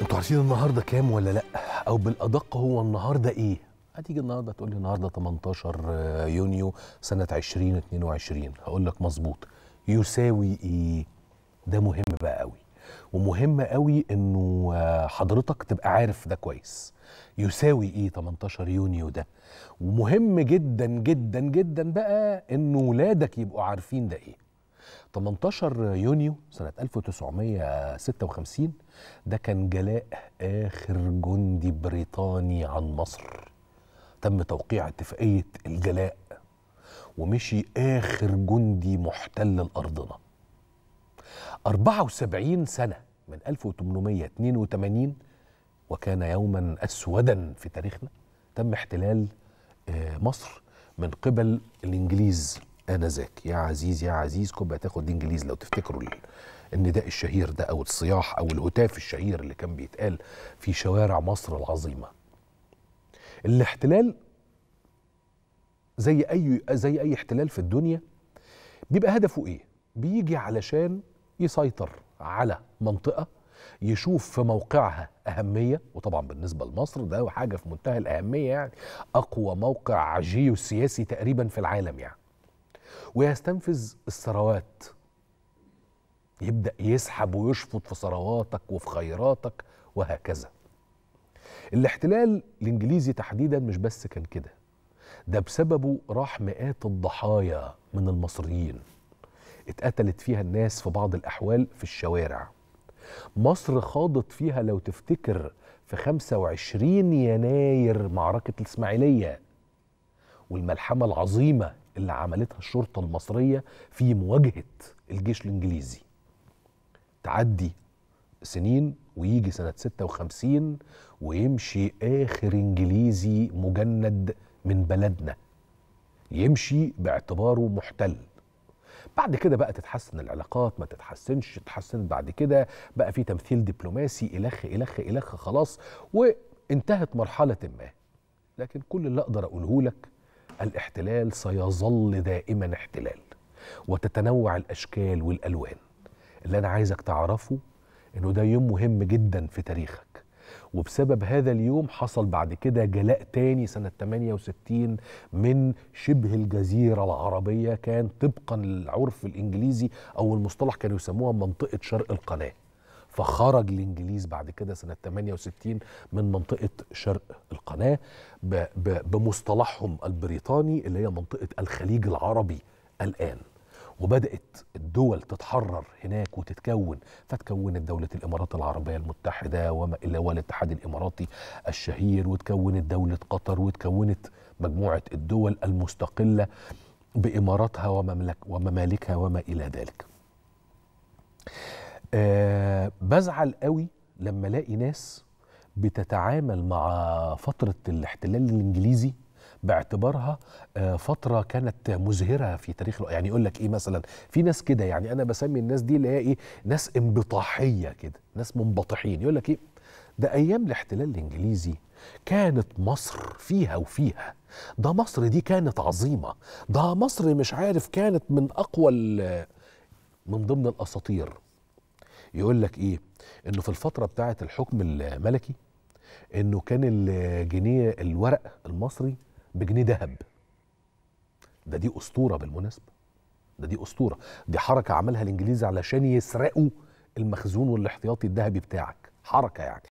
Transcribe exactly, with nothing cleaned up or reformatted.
انتوا عارفين النهارده كام ولا لا؟ او بالادق هو النهارده ايه؟ هتيجي النهارده تقول لي النهارده تمنتاشر يونيو سنه ألفين واتنين وعشرين، هقول لك مظبوط. يساوي ايه؟ ده مهم بقى قوي، ومهم قوي انه حضرتك تبقى عارف ده كويس. يساوي ايه تمنتاشر يونيو ده؟ ومهم جدا جدا جدا بقى ان ولادك يبقوا عارفين ده ايه. تمنتاشر يونيو سنة ألف وتسعمية ستة وخمسين ده كان جلاء آخر جندي بريطاني عن مصر. تم توقيع اتفاقية الجلاء ومشي آخر جندي محتل لأرضنا. أربعة وسبعين سنة من ألف وتمنمية اتنين وتمانين، وكان يوما أسودا في تاريخنا، تم احتلال مصر من قبل الإنجليز آنذاك. يا عزيز يا عزيز كوبا تاخد انجليز، لو تفتكروا النداء الشهير ده او الصياح او الهتاف الشهير اللي كان بيتقال في شوارع مصر العظيمه. الاحتلال زي اي زي اي احتلال في الدنيا بيبقى هدفه ايه؟ بيجي علشان يسيطر على منطقه، يشوف في موقعها أهمية، وطبعا بالنسبة لمصر ده حاجة في منتهى الأهمية، يعني أقوى موقع جيوسياسي تقريبا في العالم يعني، ويستنفذ الثروات، يبدأ يسحب ويشفط في ثرواتك وفي خيراتك وهكذا. الاحتلال الإنجليزي تحديدا مش بس كان كده، ده بسببه راح مئات الضحايا من المصريين اتقتلت فيها الناس في بعض الأحوال في الشوارع. مصر خاضت فيها لو تفتكر في خمسة وعشرين يناير معركة الإسماعيلية والملحمة العظيمة اللي عملتها الشرطة المصرية في مواجهة الجيش الإنجليزي. تعدي سنين ويجي سنة ستة وخمسين ويمشي آخر إنجليزي مجند من بلدنا، يمشي باعتباره محتل. بعد كده بقى تتحسن العلاقات، ما تتحسنش، تتحسن بعد كده، بقى في تمثيل دبلوماسي إلخ إلخ إلخ خلاص، وانتهت مرحلة ما. لكن كل اللي أقدر أقوله لك، الاحتلال سيظل دائما احتلال، وتتنوع الأشكال والألوان. اللي أنا عايزك تعرفه إنه ده يوم مهم جدا في تاريخك، وبسبب هذا اليوم حصل بعد كده جلاء تاني سنة تمانية وستين من شبه الجزيرة العربية، كان طبقا للعرف الإنجليزي أو المصطلح كانوا يسموها منطقة شرق القناة. فخرج الإنجليز بعد كده سنة تمانية وستين من منطقة شرق القناة بمصطلحهم البريطاني اللي هي منطقة الخليج العربي الآن، وبدأت الدول تتحرر هناك وتتكون. فتكونت دولة الإمارات العربية المتحدة وما إلى والاتحاد الإماراتي الشهير، وتكونت دولة قطر، وتكونت مجموعة الدول المستقلة بإماراتها ومملك وممالكها وما إلى ذلك. أه بزعل قوي لما الاقي ناس بتتعامل مع فترة الاحتلال الإنجليزي باعتبارها أه فترة كانت مزهرة في تاريخ، يعني يقول لك ايه مثلا، في ناس كده، يعني انا بسمي الناس دي اللي هي ايه، ناس انبطاحية كده، ناس منبطحين، يقول لك ايه ده ايام الاحتلال الإنجليزي كانت مصر فيها وفيها، ده مصر دي كانت عظيمة، ده مصر مش عارف كانت من اقوى من ضمن الاساطير. يقول لك ايه؟ انه في الفتره بتاعه الحكم الملكي انه كان الجنيه الورق المصري بجنيه ذهب. ده دي اسطوره بالمناسبه، ده دي اسطوره، دي حركه عملها الانجليز علشان يسرقوا المخزون والاحتياطي الذهبي بتاعك، حركه يعني